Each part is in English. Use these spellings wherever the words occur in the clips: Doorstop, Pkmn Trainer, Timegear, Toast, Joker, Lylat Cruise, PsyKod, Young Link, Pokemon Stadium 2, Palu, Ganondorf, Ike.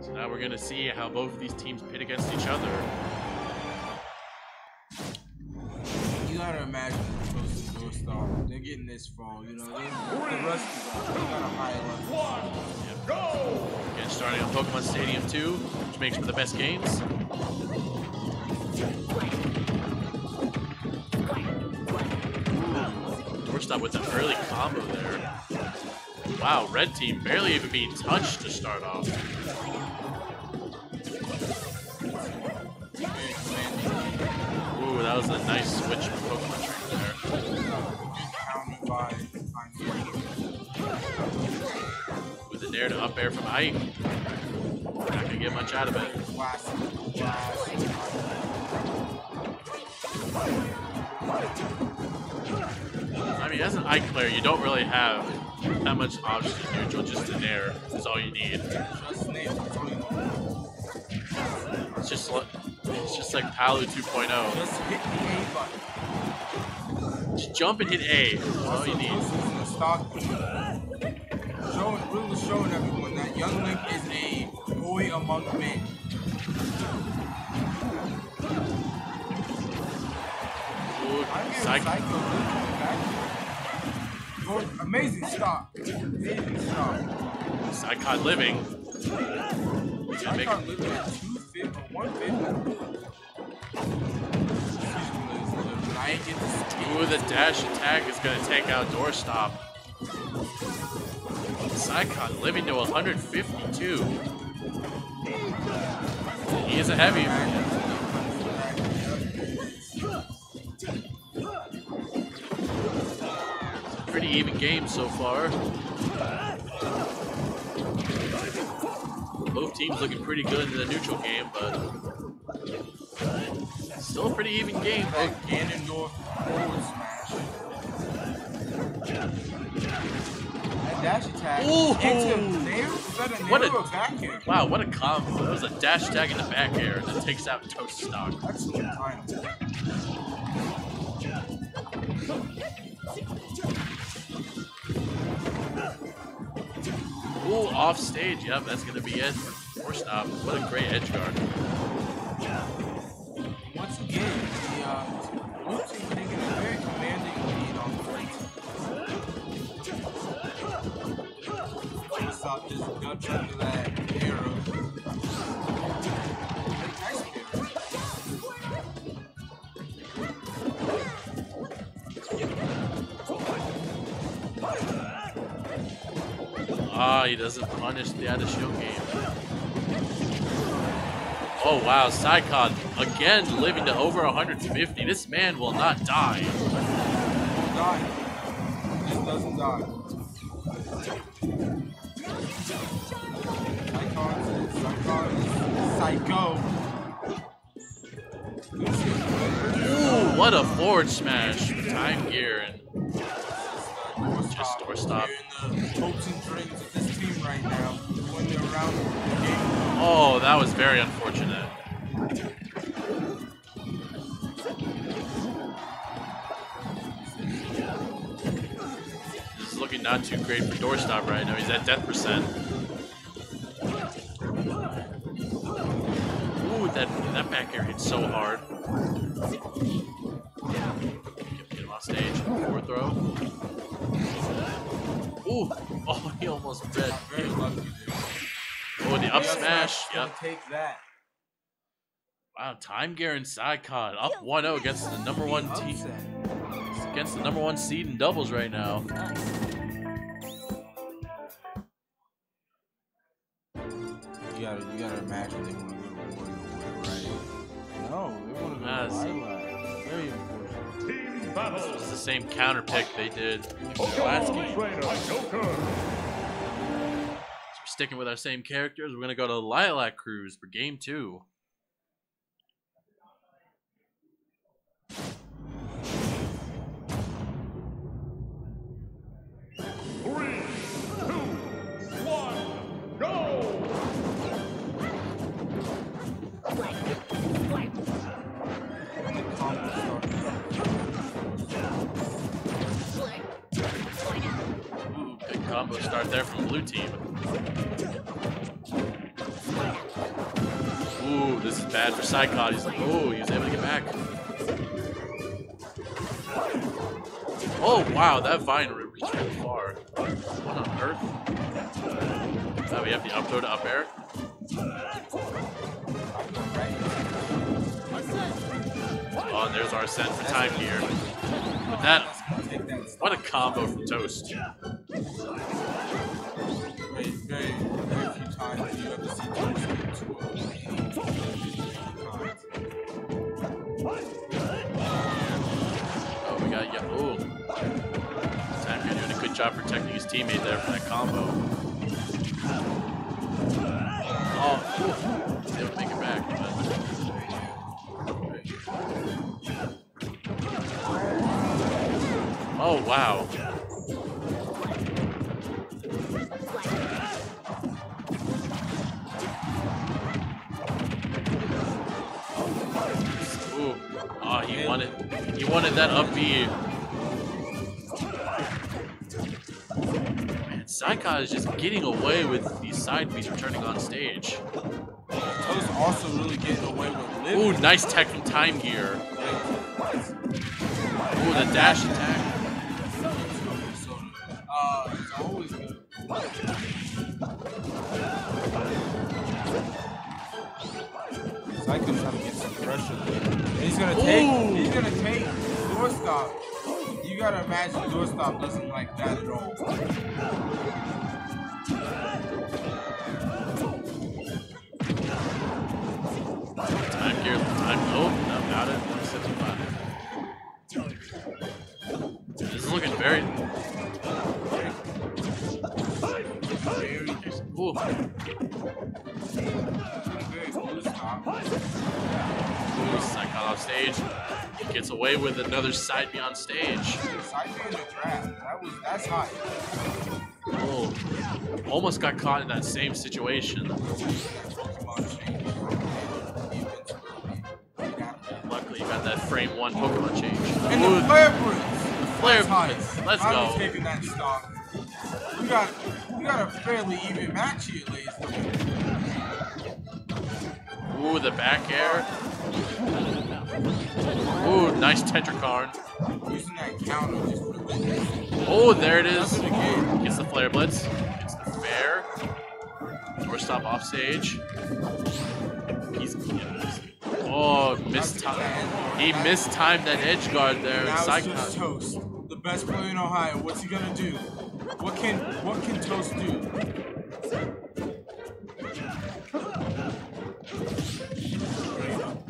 So now we're going to see how both of these teams pit against each other. You got to imagine the Doorstop. They're getting this phone, you know. They're the rusty guys. They got a high level. Yep. Go! Again, starting on Pokemon Stadium 2, which makes for the best games. Doorstop with an early combo there. Wow, red team barely even being touched to start off. Ooh, that was a nice switch from Pokemon Trainer there. With an air to up air from Ike. Not gonna get much out of it. I mean, as an Ike player, you don't really have that much option in neutral, just an air is all you need. It's just like Palu 2.0. Just hit the A button. Just jump and hit A. That's all you need. Really showing everyone that Young Link is a boy among men. Amazing stop. Amazing stop. PsyKod Living. PsyKod Living at 250 or 150. Ooh, the dash attack is going to take out Doorstop. PsyKod Living to 152. He is a heavy man. Pretty even game so far. Both teams looking pretty good in the neutral game, but still a pretty even game. Oh, Ganondorf forward smash. A dash attack. Ooh! Wow, what a combo. That was a dash attack in the back air that takes out Toast stock. Ooh, off stage. Yep, that's gonna be it. Doorstop. What a great edge guard. Once again, the team taking a very commanding lead on the plate. Doorstop just dumped into that arrow. Ah, he doesn't punish the out of shield game. Oh wow, PsyKod again living to over 150. This man will not die. He will die. He just doesn't die. Psycho. Ooh, what a forward smash. Timegear and just Doorstop. Oh, that was very unfortunate. This is looking not too great for Doorstop right now. He's at death percent. Ooh, that back air hit so hard. Get him off stage. Forward throw. Ooh. Oh, he almost dead. Oh, the up smash. Yep. Take that. Wow, Timegear and PsyKod up 1-0 against the number one team. Against the number one seed in doubles right now. You gotta imagine they want to get rewarded, right? No, they want to go Lylat. Very important. Team battle. This was the same counter pick they did in the last game. Joker. Sticking with our same characters, we're going to go to Lylat Cruise for game 2. Combo start there from blue team. this is bad for PsyKod. He's like, oh, he was able to get back. Oh, wow, that vine reached really far. What on earth? We have the up throw to up air. Oh, and there's our set for Timegear. But that, what a combo from Toast. Very few times you ever see Toast get to Oh, we got Yahoo. Timegear doing a good job protecting his teammate there for that combo. Oh, he's able to make it back. Oh, wow. Oh, he wanted that up B. Man, PsyKod is just getting away with these side B's returning on stage. Toast also really getting away with living. Ooh, nice tech from Timegear. Ooh, the dash attack. It's always good. Psycho's trying to get some pressure there. And he's gonna take Doorstop. You gotta imagine Doorstop doesn't like that at all. Timegear, I'm out at 75. This is looking very Ooh. PsyKod off stage. He gets away with another side B on stage. Side B in the draft. That's hot. Oh, almost got caught in that same situation. Luckily, you got that frame one Pokemon change. And the flare breeze. The flare breeze. Let's go. I'm taking that stock. We got a fairly even match here, ladies and gentlemen. Ooh, the back air. Ooh, nice Tetracarn. Using that counter just for the win. Oh, there it is. Gets the Flare Blitz. Gets the fair. Doorstop off stage. He's oh, missed time. He mistimed that edge guard there. Now it's just Toast, the best player in Ohio. What's he gonna do? What can Toast do?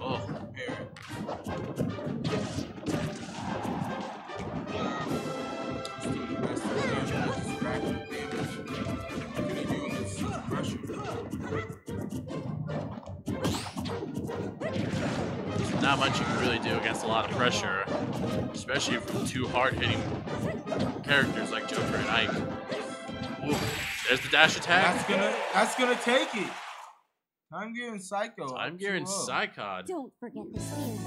Oh, here. There's not much you can really do against a lot of pressure, especially from two hard-hitting characters like Joker and Ike. Ooh, there's the dash attack. That's gonna take it. Timegear and Psycho. Timegear and PsyKod. Don't forget the save.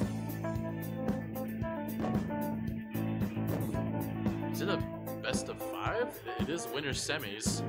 Is it a best of 5? It is winner semis.